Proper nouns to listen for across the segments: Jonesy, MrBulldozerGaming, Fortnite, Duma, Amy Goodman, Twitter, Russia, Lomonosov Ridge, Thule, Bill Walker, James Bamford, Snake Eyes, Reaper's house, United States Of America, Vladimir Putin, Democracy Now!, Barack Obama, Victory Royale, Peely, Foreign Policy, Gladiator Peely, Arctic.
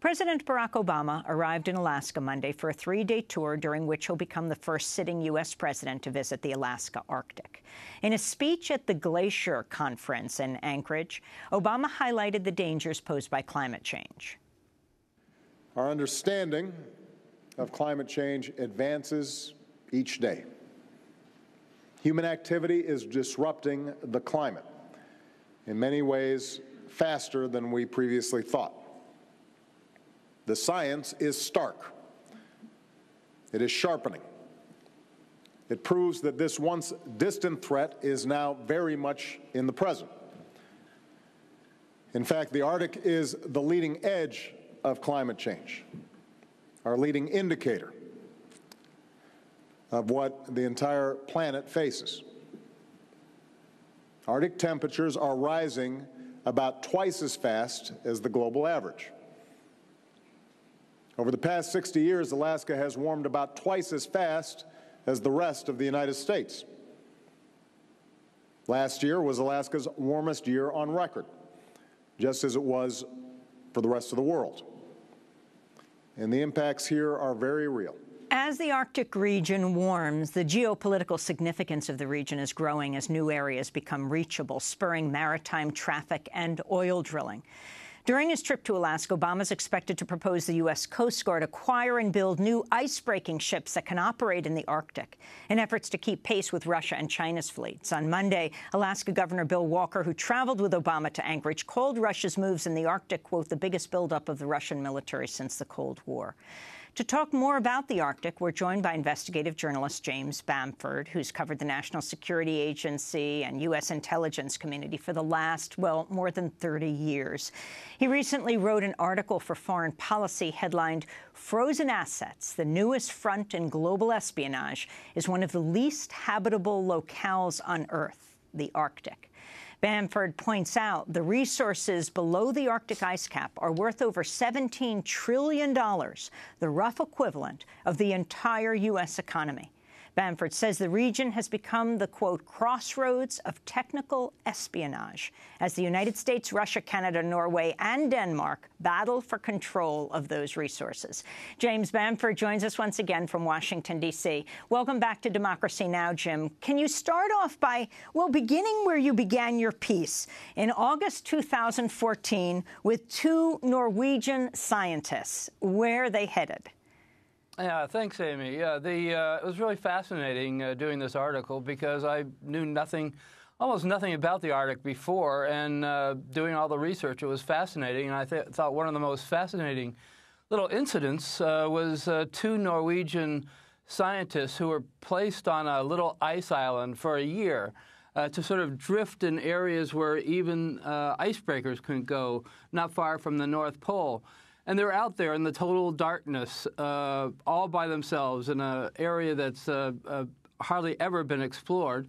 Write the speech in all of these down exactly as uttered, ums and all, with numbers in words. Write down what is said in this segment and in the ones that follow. President Barack Obama arrived in Alaska Monday for a three-day tour, during which he'll become the first sitting U S president to visit the Alaska Arctic. In a speech at the Glacier Conference in Anchorage, Obama highlighted the dangers posed by climate change. Our understanding of climate change advances each day. Human activity is disrupting the climate in many ways faster than we previously thought. The science is stark. It is sharpening. It proves that this once distant threat is now very much in the present. In fact, the Arctic is the leading edge of climate change, our leading indicator of what the entire planet faces. Arctic temperatures are rising about twice as fast as the global average. Over the past sixty years, Alaska has warmed about twice as fast as the rest of the United States. Last year was Alaska's warmest year on record, just as it was for the rest of the world. And the impacts here are very real. As the Arctic region warms, the geopolitical significance of the region is growing as new areas become reachable, spurring maritime traffic and oil drilling. During his trip to Alaska, Obama is expected to propose the U S Coast Guard acquire and build new ice-breaking ships that can operate in the Arctic, in efforts to keep pace with Russia and China's fleets. On Monday, Alaska Governor Bill Walker, who traveled with Obama to Anchorage, called Russia's moves in the Arctic, quote, the biggest buildup of the Russian military since the Cold War. To talk more about the Arctic, we're joined by investigative journalist James Bamford, who's covered the National Security Agency and U S intelligence community for the last, well, more than thirty years. He recently wrote an article for Foreign Policy headlined, "Frozen Assets, the Newest Front in Global Espionage, is one of the least habitable locales on Earth, the Arctic." Bamford points out the resources below the Arctic ice cap are worth over seventeen trillion dollars, the rough equivalent of the entire U S economy. Bamford says the region has become the, quote, crossroads of technical espionage, as the United States, Russia, Canada, Norway and Denmark battle for control of those resources. James Bamford joins us once again from Washington, D C. Welcome back to Democracy Now!, Jim. Can you start off by, well, beginning where you began your piece in August two thousand fourteen with two Norwegian scientists? Where are they headed? Yeah, thanks, Amy. Yeah, the, uh, it was really fascinating uh, doing this article because I knew nothing, almost nothing about the Arctic before, and uh, doing all the research, it was fascinating. And I th thought one of the most fascinating little incidents uh, was uh, two Norwegian scientists who were placed on a little ice island for a year uh, to sort of drift in areas where even uh, icebreakers couldn't go, not far from the North Pole. And they're out there in the total darkness, uh, all by themselves, in an area that's uh, uh, hardly ever been explored.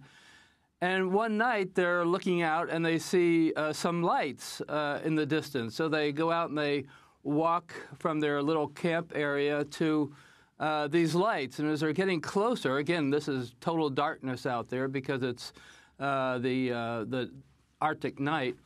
And one night, they're looking out, and they see uh, some lights uh, in the distance. So they go out, and they walk from their little camp area to uh, these lights. And as they're getting closer, again, this is total darkness out there because it's uh, the, uh, the Arctic night.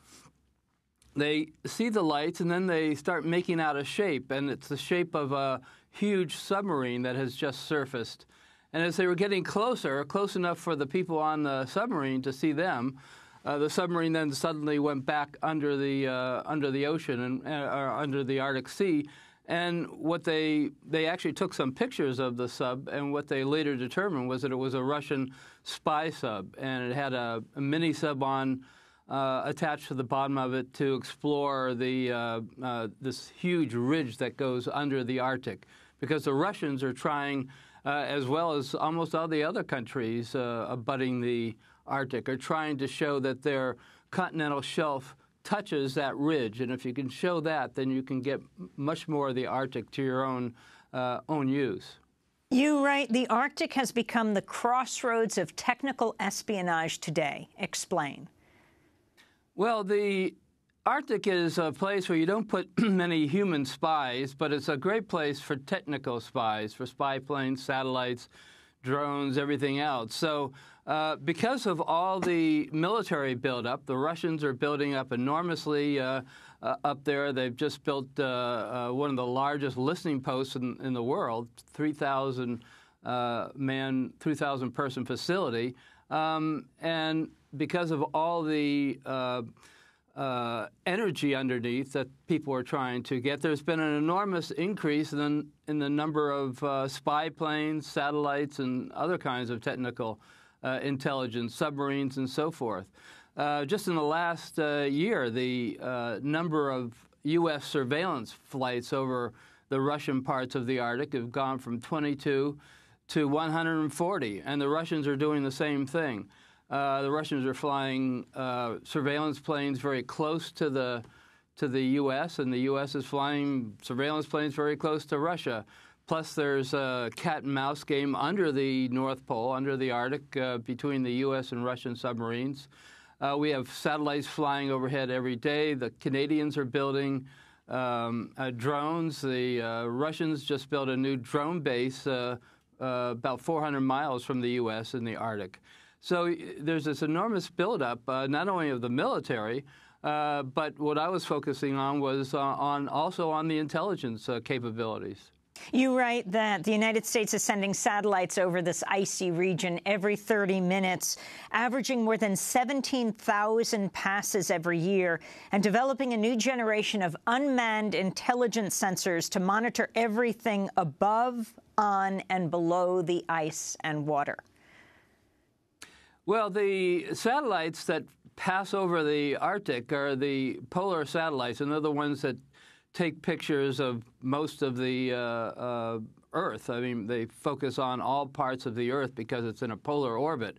They see the lights, and then they start making out a shape, and it's the shape of a huge submarine that has just surfaced. And as they were getting closer, close enough for the people on the submarine to see them, uh, the submarine then suddenly went back under the uh, under the ocean and uh, or under the Arctic Sea. And what they they actually took some pictures of the sub, and what they later determined was that it was a Russian spy sub, and it had a, a mini sub on. Uh, attached to the bottom of it to explore the, uh, uh, this huge ridge that goes under the Arctic, because the Russians are trying, uh, as well as almost all the other countries uh, abutting the Arctic, are trying to show that their continental shelf touches that ridge. And if you can show that, then you can get much more of the Arctic to your own, uh, own use. You write, the Arctic has become the crossroads of technical espionage today. Explain. Well, the Arctic is a place where you don't put many human spies, but it's a great place for technical spies, for spy planes, satellites, drones, everything else. So uh, because of all the military buildup, the Russians are building up enormously uh, uh, up there. They've just built uh, uh, one of the largest listening posts in, in the world, three thousand uh, man, three thousand person facility. Um, and because of all the uh, uh, energy underneath that people are trying to get, there's been an enormous increase in the, in the number of uh, spy planes, satellites, and other kinds of technical uh, intelligence, submarines, and so forth. Uh, just in the last uh, year, the uh, number of U S surveillance flights over the Russian parts of the Arctic have gone from twenty-two to one hundred forty, and the Russians are doing the same thing. Uh, the Russians are flying uh, surveillance planes very close to the to the U S, and the U S is flying surveillance planes very close to Russia. Plus, there's a cat and mouse game under the North Pole, under the Arctic, uh, between the U S and Russian submarines. Uh, we have satellites flying overhead every day. The Canadians are building um, uh, drones. The uh, Russians just built a new drone base uh, Uh, about four hundred miles from the U S in the Arctic. So there's this enormous buildup, uh, not only of the military, uh, but what I was focusing on was uh, on also on the intelligence uh, capabilities. You write that the United States is sending satellites over this icy region every thirty minutes, averaging more than seventeen thousand passes every year, and developing a new generation of unmanned intelligence sensors to monitor everything above, on and below the ice and water. Well, the satellites that pass over the Arctic are the polar satellites, and they're the ones that take pictures of most of the uh, uh, Earth. I mean, they focus on all parts of the Earth because it's in a polar orbit.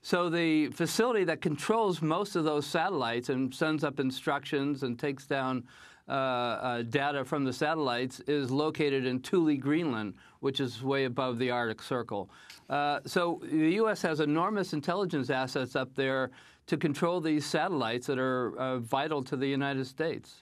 So the facility that controls most of those satellites and sends up instructions and takes down uh, uh, data from the satellites is located in Thule, Greenland, which is way above the Arctic Circle. Uh, so the U S has enormous intelligence assets up there to control these satellites that are uh, vital to the United States.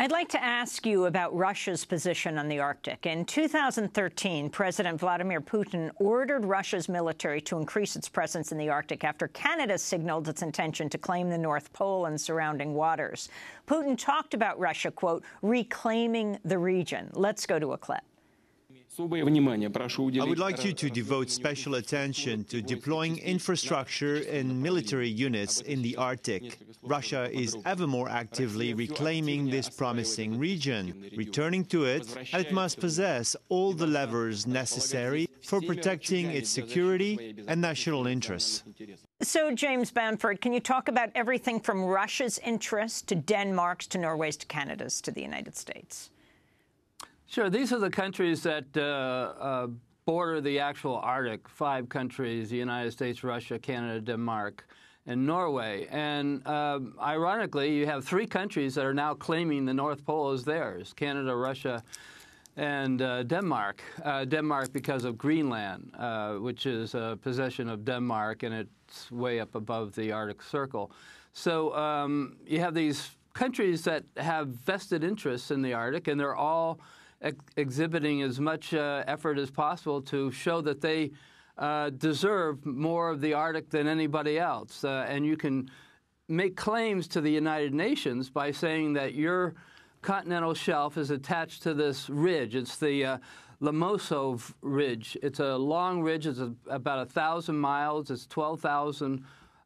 I'd like to ask you about Russia's position on the Arctic. In two thousand thirteen, President Vladimir Putin ordered Russia's military to increase its presence in the Arctic after Canada signaled its intention to claim the North Pole and surrounding waters. Putin talked about Russia, quote, reclaiming the region. Let's go to a clip. I would like you to devote special attention to deploying infrastructure and military units in the Arctic. Russia is ever more actively reclaiming this promising region, returning to it, and it must possess all the levers necessary for protecting its security and national interests. So, James Bamford, can you talk about everything from Russia's interests to Denmark's, to Norway's, to Canada's, to the United States? Sure. These are the countries that uh, uh, border the actual Arctic, five countries, the United States, Russia, Canada, Denmark, and Norway. And uh, ironically, you have three countries that are now claiming the North Pole as theirs, Canada, Russia, and uh, Denmark. Uh, Denmark because of Greenland, uh, which is a possession of Denmark, and it's way up above the Arctic Circle. So um, you have these countries that have vested interests in the Arctic, and they're all Ex exhibiting as much uh, effort as possible to show that they uh, deserve more of the Arctic than anybody else. Uh, and you can make claims to the United Nations by saying that your continental shelf is attached to this ridge. It's the uh, Lomonosov Ridge. It's a long ridge. It's a, about one thousand miles. It's twelve thousand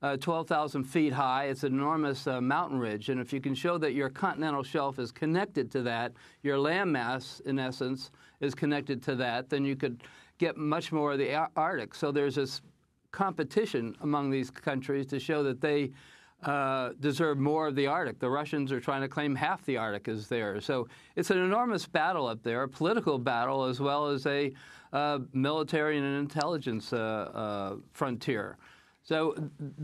uh, twelve thousand feet high. It's an enormous uh, mountain ridge, and if you can show that your continental shelf is connected to that, your landmass, in essence, is connected to that, then you could get much more of the Ar Arctic. So there's this competition among these countries to show that they uh, deserve more of the Arctic. The Russians are trying to claim half the Arctic is theirs. So it's an enormous battle up there, a political battle as well as a uh, military and an intelligence uh, uh, frontier. So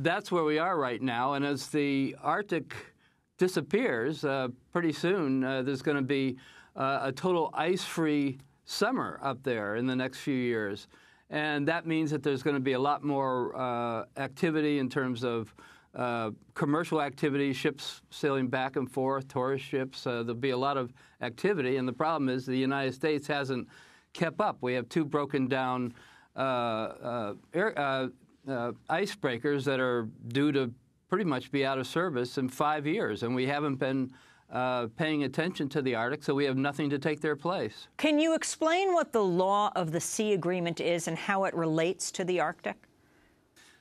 that's where we are right now, and as the Arctic disappears, uh, pretty soon uh, there's going to be uh, a total ice-free summer up there in the next few years. And that means that there's going to be a lot more uh, activity in terms of uh, commercial activity, ships sailing back and forth, tourist ships. Uh, there'll be a lot of activity, and the problem is the United States hasn't kept up. We have two broken down uh, uh, air, uh, uh, icebreakers that are due to pretty much be out of service in five years, and we haven't been uh, paying attention to the Arctic, so we have nothing to take their place. Can you explain what the law of the sea agreement is and how it relates to the Arctic?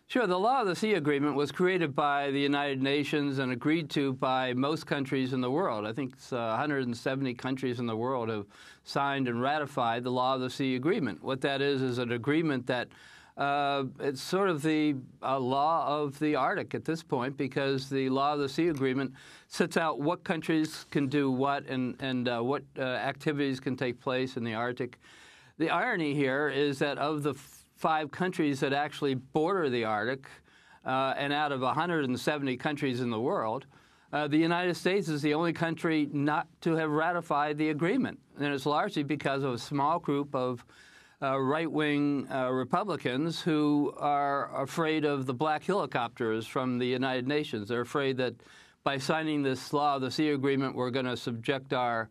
Sure. The Law of the Sea Agreement was created by the United Nations and agreed to by most countries in the world. I think it's, uh, one hundred seventy countries in the world have signed and ratified the Law of the Sea Agreement. What that is is an agreement that uh, it's sort of the uh, law of the Arctic at this point, because the Law of the Sea Agreement sets out what countries can do what and, and uh, what uh, activities can take place in the Arctic. The irony here is that of the five countries that actually border the Arctic, uh, and out of one hundred seventy countries in the world, uh, the United States is the only country not to have ratified the agreement. And it's largely because of a small group of uh, right-wing uh, Republicans who are afraid of the black helicopters from the United Nations. They're afraid that by signing this Law of the Sea Agreement, we're going to subject our,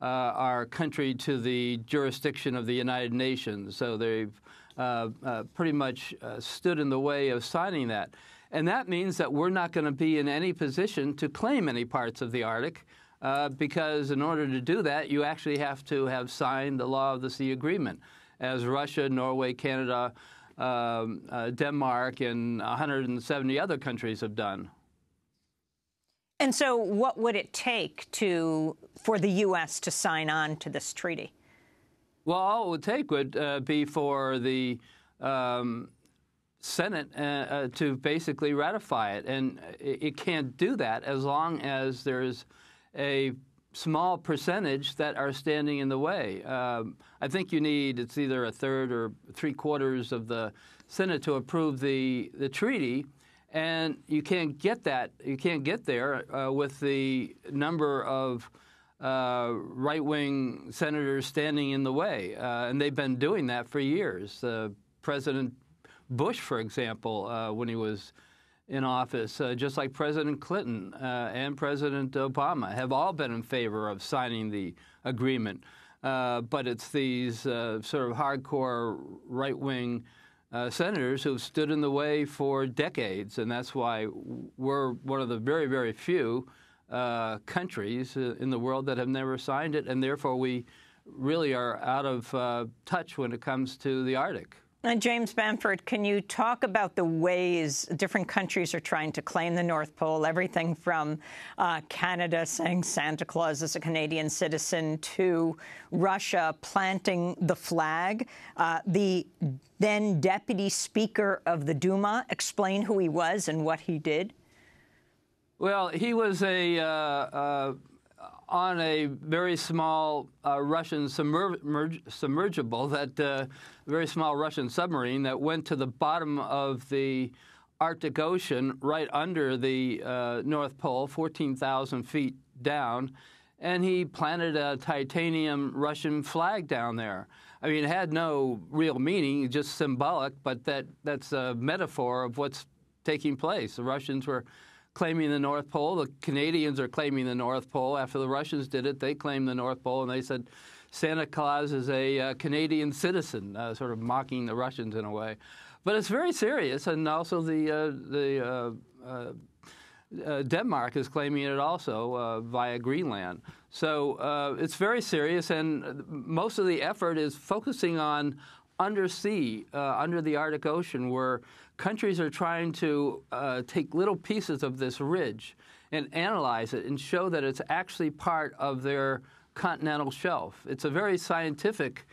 uh, our country to the jurisdiction of the United Nations. So they've Uh, uh, pretty much uh, stood in the way of signing that. And that means that we're not going to be in any position to claim any parts of the Arctic, uh, because in order to do that, you actually have to have signed the Law of the Sea Agreement, as Russia, Norway, Canada, um, uh, Denmark, and one hundred seventy other countries have done. And so what would it take to for the U S to sign on to this treaty? Well, all it would take would uh, be for the um, Senate uh, uh, to basically ratify it. And it, it can't do that as long as there's a small percentage that are standing in the way. Um, I think you need, it's either a third or three-quarters of the Senate to approve the, the treaty. And you can't get that, you can't get there uh, with the number of Uh, right-wing senators standing in the way, uh, and they've been doing that for years. Uh, President Bush, for example, uh, when he was in office, uh, just like President Clinton uh, and President Obama, have all been in favor of signing the agreement. Uh, but it's these uh, sort of hardcore right-wing uh, senators who've stood in the way for decades, and that's why we're one of the very, very few Uh, countries in the world that have never signed it, and therefore we really are out of uh, touch when it comes to the Arctic. And James Bamford, can you talk about the ways different countries are trying to claim the North Pole, everything from uh, Canada saying Santa Claus is a Canadian citizen to Russia planting the flag? Uh, the then Deputy Speaker of the Duma, explain who he was and what he did. Well, he was a, uh, uh, on a very small uh, Russian submerg submergible, that uh, very small Russian submarine that went to the bottom of the Arctic Ocean, right under the uh, North Pole, fourteen thousand feet down, and he planted a titanium Russian flag down there. I mean, it had no real meaning, just symbolic, but that, that's a metaphor of what's taking place. The Russians were claiming the North Pole. The Canadians are claiming the North Pole. After the Russians did it, they claimed the North Pole, and they said Santa Claus is a uh, Canadian citizen, uh, sort of mocking the Russians in a way. But it's very serious, and also the, uh, the uh, uh, Denmark is claiming it also uh, via Greenland. So uh, it's very serious, and most of the effort is focusing on undersea, uh, under the Arctic Ocean, where countries are trying to uh, take little pieces of this ridge and analyze it and show that it's actually part of their continental shelf. It's a very scientific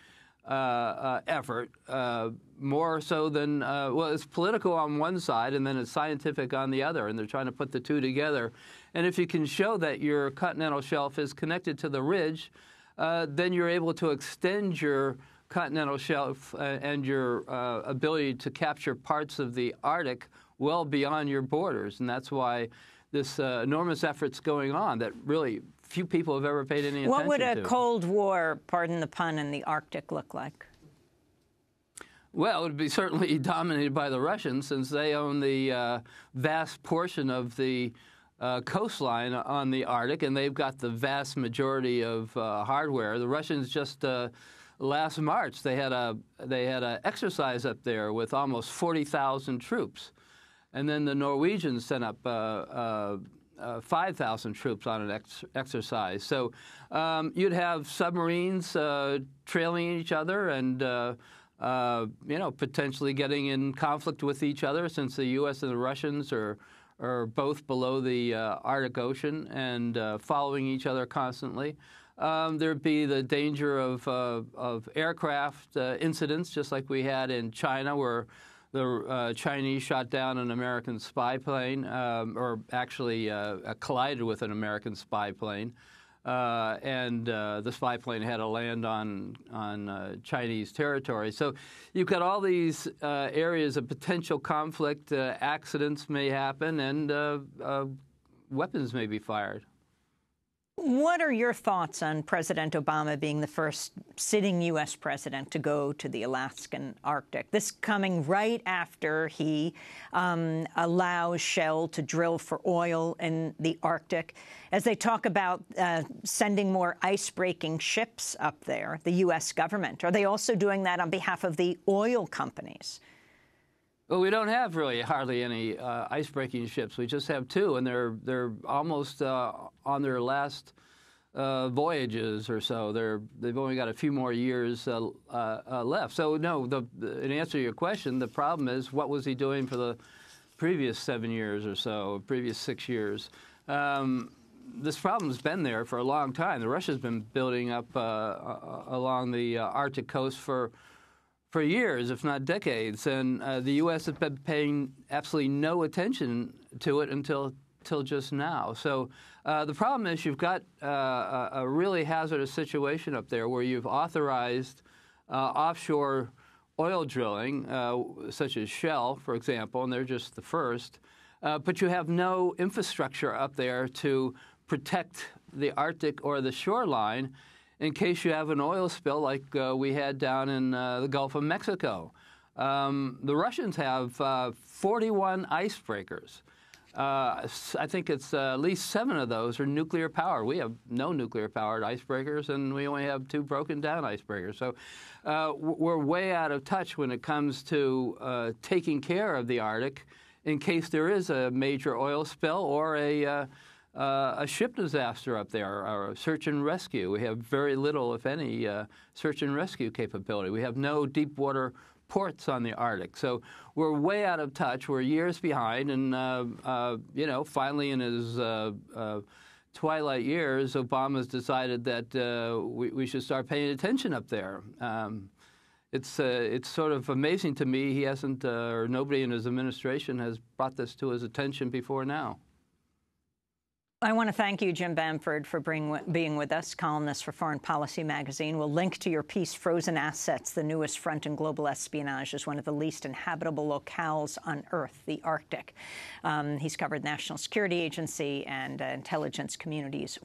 uh, uh, effort, uh, more so than, uh, well, it's political on one side and then it's scientific on the other, and they're trying to put the two together. And if you can show that your continental shelf is connected to the ridge, uh, then you're able to extend your continental shelf uh, and your uh, ability to capture parts of the Arctic well beyond your borders. And that's why this uh, enormous effort's going on that really few people have ever paid any attention to. What would a Cold War, pardon the pun, in the Arctic look like? Well, it would be certainly dominated by the Russians, since they own the uh, vast portion of the Uh, coastline on the Arctic, and they've got the vast majority of uh, hardware. The Russians just uh, last March, they had a they had an exercise up there with almost forty thousand troops, and then the Norwegians sent up uh, uh, uh, five thousand troops on an ex exercise. So um, you'd have submarines uh, trailing each other and uh, uh, you know, potentially getting in conflict with each other, since the U S and the Russians are are both below the uh, Arctic Ocean and uh, following each other constantly. Um, there'd be the danger of, uh, of aircraft uh, incidents, just like we had in China, where the uh, Chinese shot down an American spy plane, um, or actually uh, collided with an American spy plane. Uh, and uh, the spy plane had to land on, on uh, Chinese territory. So you've got all these uh, areas of potential conflict. Uh, accidents may happen, and uh, uh, weapons may be fired. What are your thoughts on President Obama being the first sitting U S president to go to the Alaskan Arctic? This coming right after he um, allows Shell to drill for oil in the Arctic. As they talk about uh, sending more ice-breaking ships up there, the U S government, are they also doing that on behalf of the oil companies? Well, we don't have really hardly any uh, ice-breaking ships. We just have two, and they're they're almost uh, on their last uh, voyages or so. They're they've only got a few more years uh, uh, left. So no, the, in answer to your question, the problem is, what was he doing for the previous seven years or so, previous six years? Um, this problem's been there for a long time. The Russia's been building up uh, along the uh, Arctic coast for. For years, if not decades, and uh, the U S has been paying absolutely no attention to it until till just now. So uh, the problem is, you've got uh, a really hazardous situation up there, where you've authorized uh, offshore oil drilling, uh, such as Shell, for example, and they're just the first. Uh, but you have no infrastructure up there to protect the Arctic or the shoreline, in case you have an oil spill like uh, we had down in uh, the Gulf of Mexico. Um, the Russians have uh, forty-one icebreakers. Uh, I think it's uh, at least seven of those are nuclear powered. We have no nuclear powered icebreakers, and we only have two broken down icebreakers. So uh, we're way out of touch when it comes to uh, taking care of the Arctic in case there is a major oil spill or a uh, Uh, a ship disaster up there, or a search and rescue. We have very little, if any, uh, search and rescue capability. We have no deep water ports on the Arctic. So we're way out of touch. We're years behind. And, uh, uh, you know, finally in his uh, uh, twilight years, Obama's decided that uh, we, we should start paying attention up there. Um, it's, uh, it's sort of amazing to me he hasn't, uh, or nobody in his administration has brought this to his attention before now. I want to thank you, Jim Bamford, for bring, being with us, columnist for Foreign Policy magazine. We'll link to your piece, Frozen Assets, the newest front in global espionage, is one of the least inhabitable locales on Earth, the Arctic. Um, he's covered National Security Agency and uh, intelligence communities.